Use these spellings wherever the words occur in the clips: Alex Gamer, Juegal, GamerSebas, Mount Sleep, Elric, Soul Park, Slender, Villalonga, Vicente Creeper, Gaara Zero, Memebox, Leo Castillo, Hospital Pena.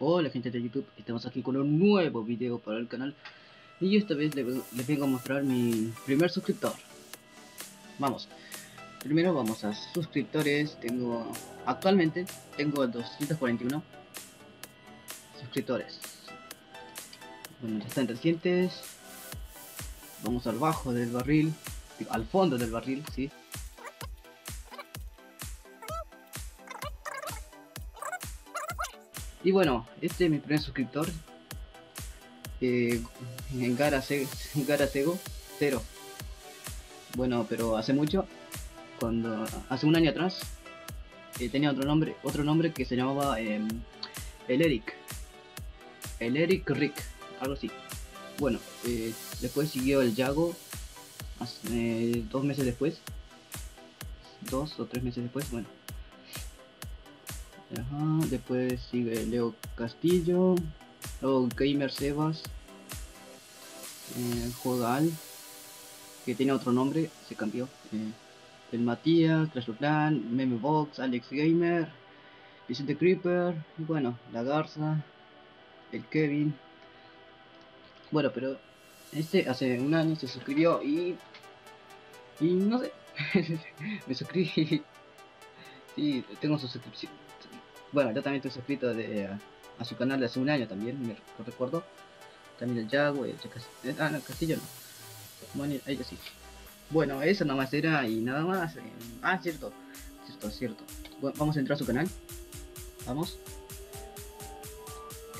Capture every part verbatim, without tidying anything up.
Hola gente de YouTube, estamos aquí con un nuevo video para el canal. Y esta vez les, les vengo a mostrar mi primer suscriptor. Vamos, primero vamos a suscriptores. Tengo, actualmente tengo doscientos cuarenta y uno suscriptores. Bueno, ya están trescientos. Vamos al bajo del barril, al fondo del barril, sí. Y bueno, este es mi primer suscriptor, eh, en Gaara Zero. Bueno, pero hace mucho, cuando hace un año atrás, eh, tenía otro nombre, otro nombre que se llamaba eh, Elric, Elric Rick, algo así. Bueno, eh, después siguió el Yago, hace, eh, dos meses después, dos o tres meses después, bueno. Ajá, después sigue Leo Castillo, luego GamerSebas, eh, Juegal, que tiene otro nombre, se cambió, eh, el Matías, Trasuplan, Memebox, Alex Gamer, Vicente Creeper, y bueno, la Garza, el Kevin. Bueno, pero este hace un año se suscribió y... y no sé, me suscribí. Sí, tengo su suscripción. Bueno, yo también estoy suscrito de, a, a su canal de hace un año también, me recuerdo. También el Yago, el Castillo, ah, no, Castillo no. Bueno, ellos sí. Bueno, eso nomás era y nada más. Eh, ah, cierto, cierto, cierto. Bueno, vamos a entrar a su canal. Vamos.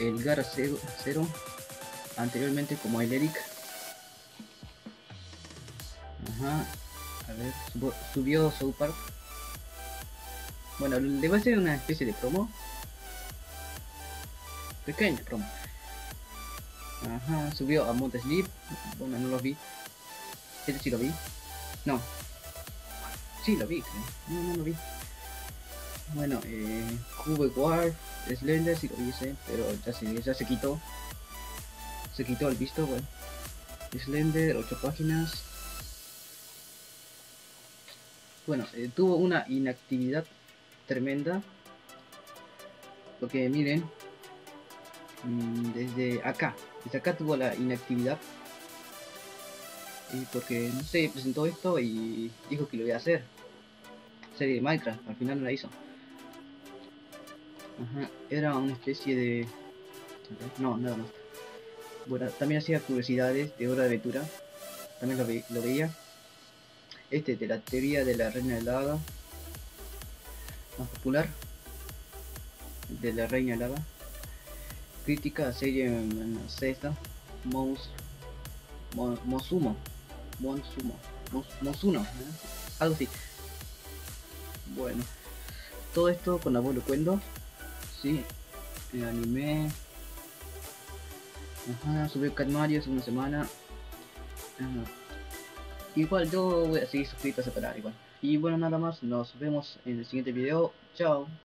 El Gaara Zero, Zero, anteriormente como el Elric. Ajá. A ver, subo, subió Soul Park. Bueno, le voy a hacer una especie de promo. Pequeña promo. Ajá, subió a Mount Sleep. Bueno, no lo vi. Este sí lo vi. No. Sí lo vi, creo. No, no lo vi. Bueno, eh... Cube Guard, Slender, sí lo vi ese. Pero ya se, ya se quitó. Se quitó el visto, bueno. Slender, ocho páginas. Bueno, eh, tuvo una inactividad tremenda, porque miren, desde acá desde acá tuvo la inactividad, y porque no sé, presentó esto y dijo que lo iba a hacer, serie de Minecraft, al final no la hizo. Ajá, era una especie de... no, nada más. Bueno, también hacía curiosidades de Hora de Aventura, también lo, ve lo veía, este de la teoría de la reina helada, más popular, de la reina lava, crítica serie en la sexta, Mous, Mo, Mosumo, Monsumo, Mos, Mosuno, ¿eh? Algo así. Bueno, todo esto con la voz lo cuento, sí, el anime. Ajá, subió Cat Mario hace una semana. Ajá. Igual yo voy a seguir suscrito a separar igual. Y bueno, nada más, nos vemos en el siguiente video. Chao.